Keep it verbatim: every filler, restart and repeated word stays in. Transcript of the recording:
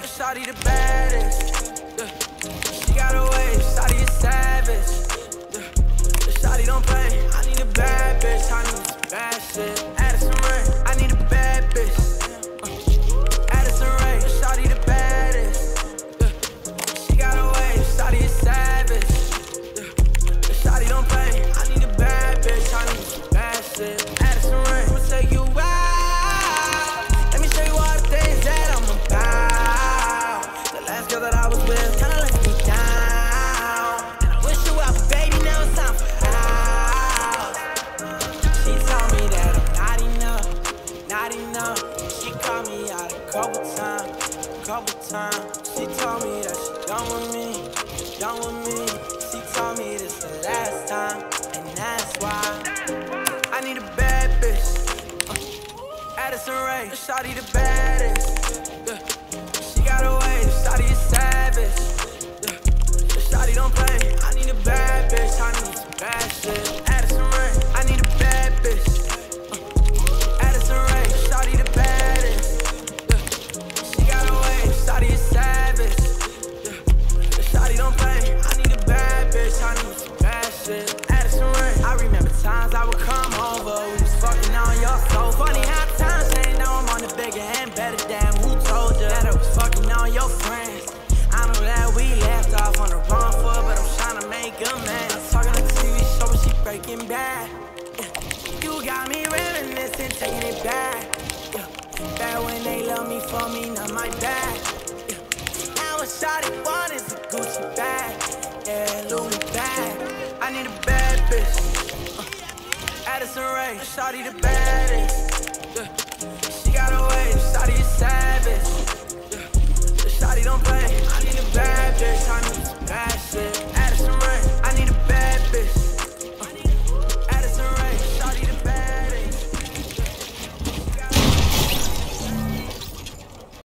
way, shawty the baddest. Yeah. She got her way, shawty is savage. Yeah. The shawty don't play. I need a bad bitch, I need some bad shit. Addison Rae, I need a bad bitch. Uh. Addison Rae, shawty the baddest. Yeah. She got her way, shawty is savage. Yeah. The shawty don't play. I need a bad bitch, I need some bad shit. Addison Rae, I'ma take you out. She called me out a couple times, couple times. She told me that she done with me, done with me. She told me this the last time, and that's why I need a bad bitch. Uh, Addison Rae, shawty the baddest. Yeah. She got her way, shawty is savage. Yeah. The shawty don't play. I need a bad bitch, I need some bad shit. Addison Rae, I need a bad bitch. I would come over, we was fucking on your sofa. Funny how times changed, now I'm on the bigger and better. Damn, who told you that I was fucking on your friends? I know that we left off on the wrong foot, but I'm trying to make amends. Talking like a T V show, but she breaking bad. Yeah. You got me reminiscing, taking it back. Yeah. Back when they love me for me, not my back. Yeah. Now a shawty one is a Gucci bag. Yeah, Louis bag. I need a bad bitch. Addison Rae, shawty the baddest. Yeah. She got her way, shawty is savage.